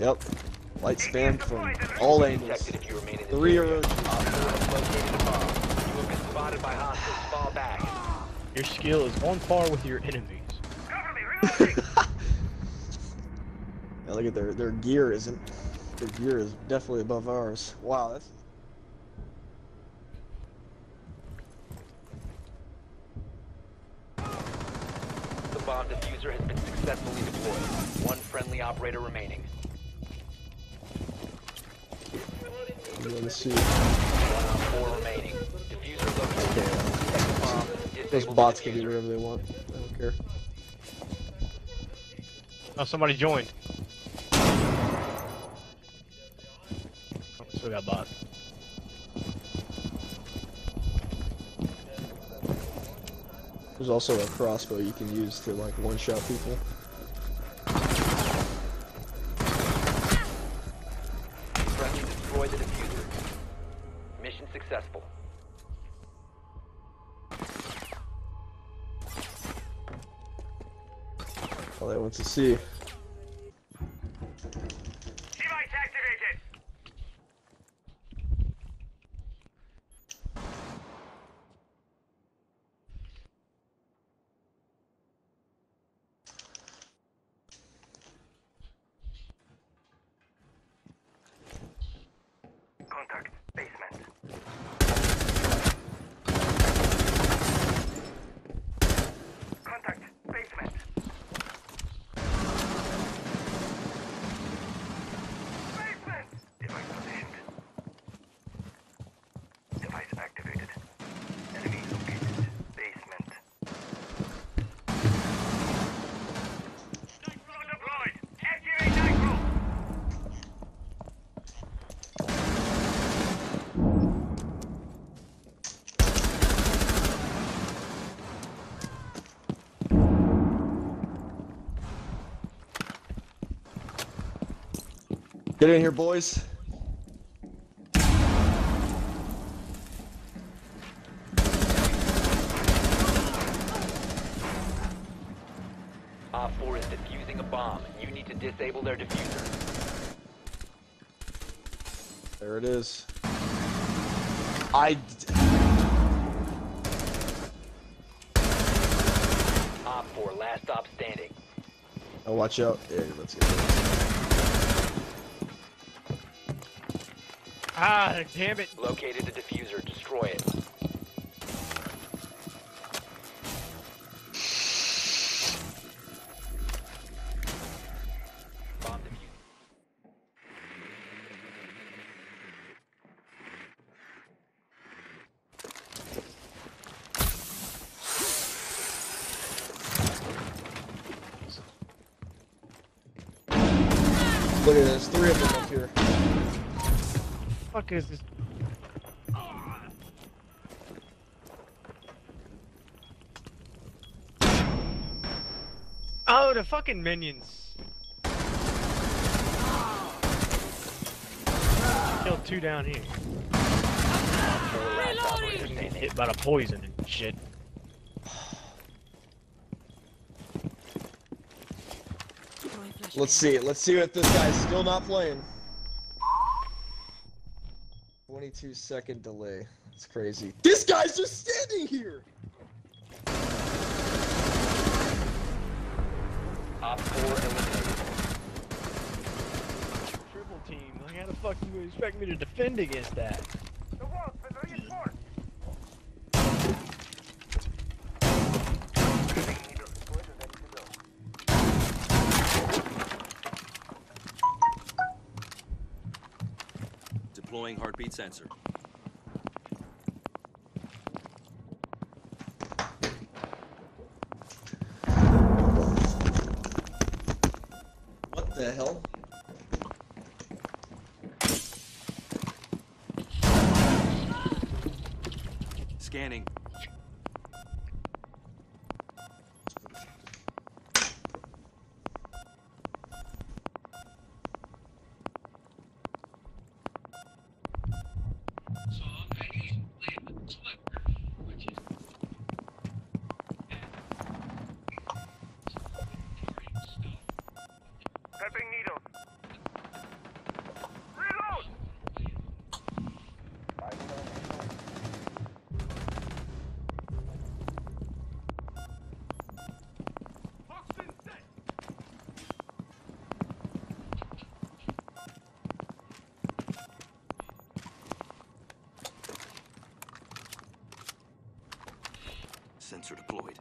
Yep. Light spammed from all angles. Your skill is on par with your enemies. Now look at their gear isn't. Their gear is definitely above ours. Wow, that's. The bomb diffuser has been successfully deployed. One friendly operator remaining. Let's see. Four remaining. Okay. Those bots can do whatever they want. I don't care. Oh, somebody joined. Oh, still got bot. There's also a crossbow you can use to like one-shot people. Successful. All they want to see. Device activated. Contact basement. Get in here, boys. Op 4 is defusing a bomb. You need to disable their diffuser. There it is. Op 4, last stop standing. Oh, watch out. Yeah, let's get this. Ah, damn it! Located the diffuser. Destroy it. Bomb diffuser. Look at this. 3 of them up here. Fuck is this? Oh, the fucking minions! Killed 2 down here. Reloading. Hit by the poison and shit. Let's see it. Let's see what this guy's still not playing. 22-second delay. It's crazy. This guy's just standing here. Op 4 eliminated. Triple team. Like, how the fuck do you expect me to defend against that? The wall's been reinforced. Deploying heartbeat sensor. What the hell? Scanning. Sensor deployed.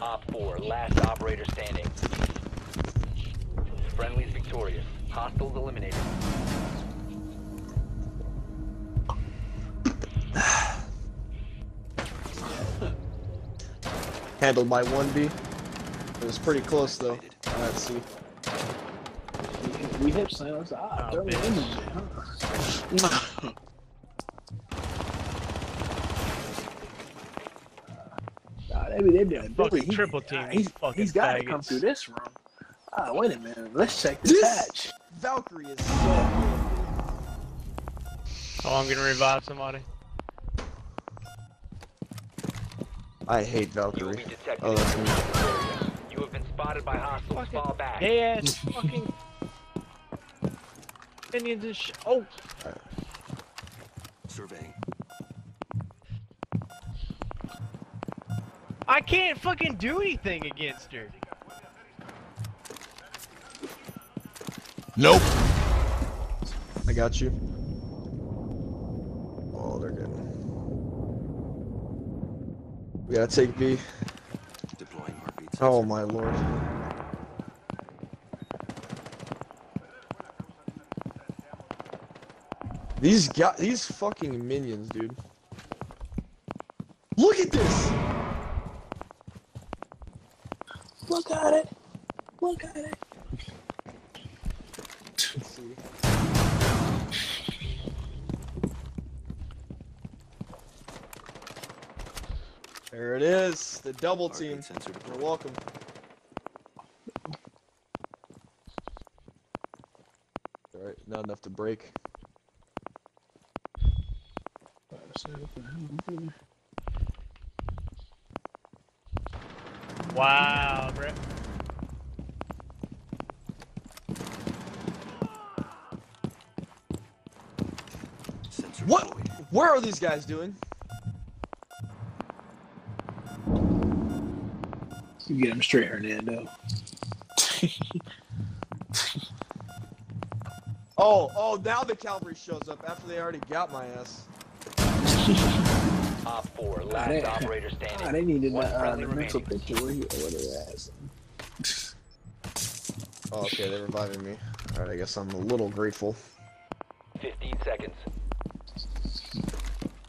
Op 4, last operator standing. Friendly's victorious. Hostiles eliminated. Handled my 1B. It was pretty close though. Let's see. We hit Silas. Ah, oh, bitch. Fucking triple team. He's got to come through this room. Ah, wait a minute. Let's check this hatch. Valkyrie is so good. Oh, I'm gonna revive somebody. I hate Valkyrie. Oh, that's me. Have been spotted by hostiles. Fall back. Yes, fucking minions and shit. Oh. Right. Surveying. I can't fucking do anything against her. Nope. I got you. Oh, they're good. We gotta take B. Oh my lord. These fucking minions, dude. Look at this! Look at it! Look at it! Let's see. There it is, the double team. You're welcome. All right, not enough to break. Wow, Brett. What? Where are these guys doing? You get him straight, Hernando. oh, now the cavalry shows up after they already got my ass. Op 4, last operator standing. I needed the mental picture. Where you order ass? Oh, okay, they're reviving me. All right, I guess I'm a little grateful. 15 seconds.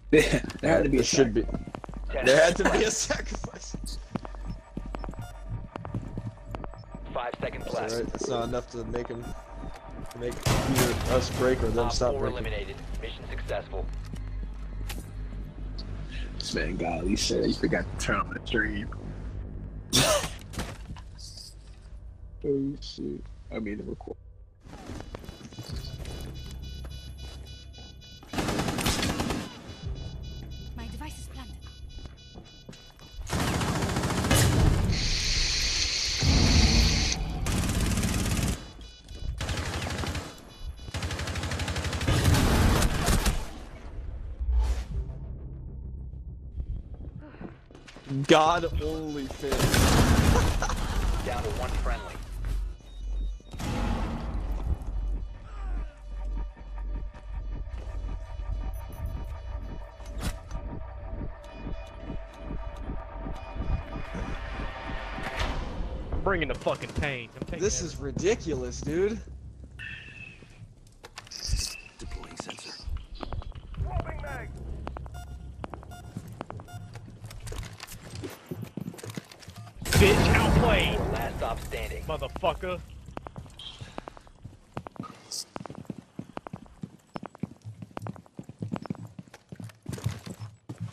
There had to be a sacrifice. There had to be a sacrifice. 5 seconds left. That's all right. That's not enough to make either us break or them stop breaking. Eliminated. Mission successful. This man, God, he said he forgot to turn on the stream. Oh shit! I mean the record. My device is planted. God only fit. Down to one friendly. I'm bringing the fucking pain. This is ridiculous, dude. Deploying sensor. Swapping mag. Bitch, outplayed. Last stop standing. Motherfucker.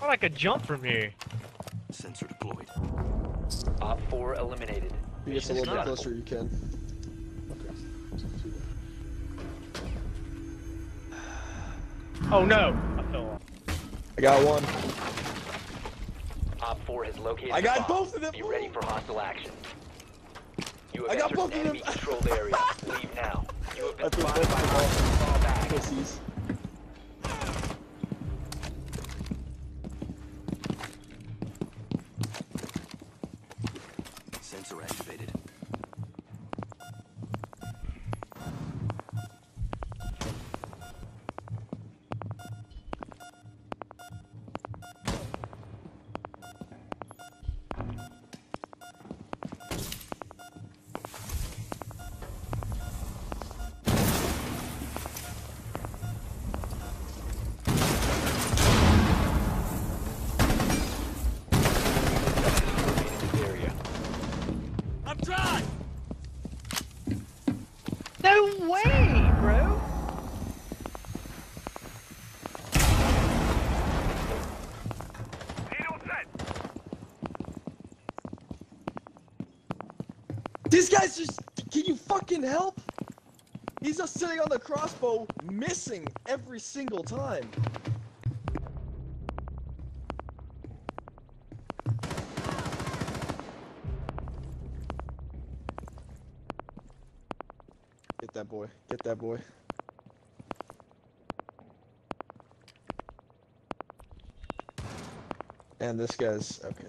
I like a jump from here. Sensor deployed. Op 4 eliminated. You get a little bit closer, you can. Okay. Oh no! I fell off. I got one. Op 4 has located. I got both of them. Be ready for hostile action. You have entered an enemy controlled area. Leave now. You have been spotted by hostile fallback. Pussies. These guys just, can you fucking help? He's just sitting on the crossbow, missing every single time. Get that boy, get that boy. And this guy's, okay.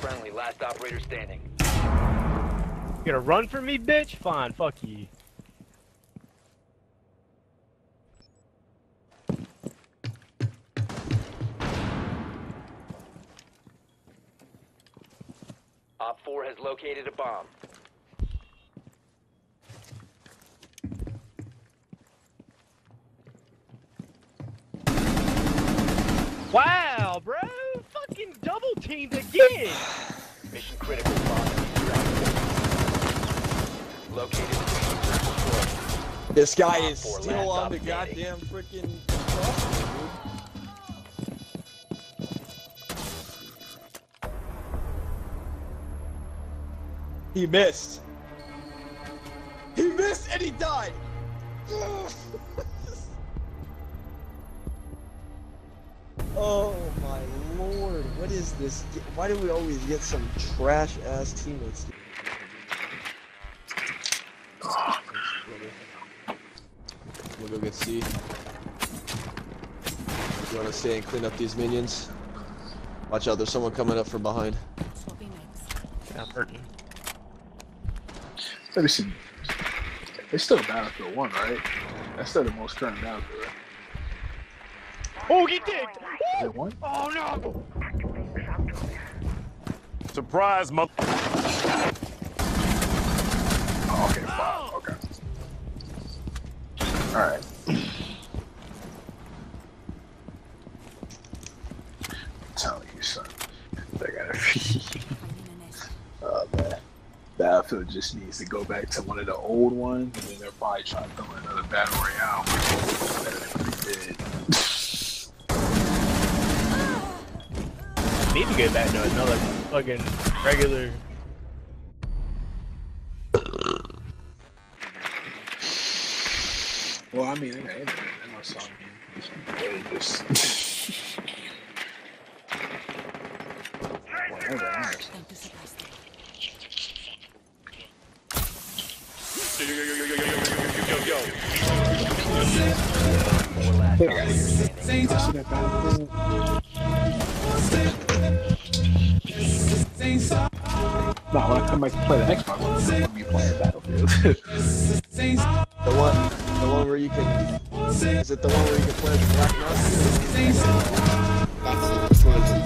Friendly, last operator standing. You gonna run from me, bitch? Fine, fuck you. Op 4 has located a bomb. Wow, bro! Fucking double teamed again! Mission critical bomb extracted. Located. This guy is still on the goddamn freaking crossbow, dude. He missed. He missed and he died! Oh my lord, what is this? Why do we always get some trash ass teammates? We'll go get C. You wanna stay and clean up these minions? Watch out, there's someone coming up from behind. I'm hurting. Let me see. It's still Battlefield 1, right? That's still the most current Battlefield, right? Oh, he did! Is it one? Oh no! Surprise, mother. Oh, okay, fine. Okay. Alright. I'm telling you, son. They gotta be. Oh, man. Battlefield just needs to go back to one of the old ones, and then they're probably trying to throw another battle royale. Need to get back to another fucking regular. Well, I mean, I ain't no song game. Just whatever. No, when I come back to play the next one, I'll be playing Battlefield. The one where you can. Is it the one where you can play the Black Rust?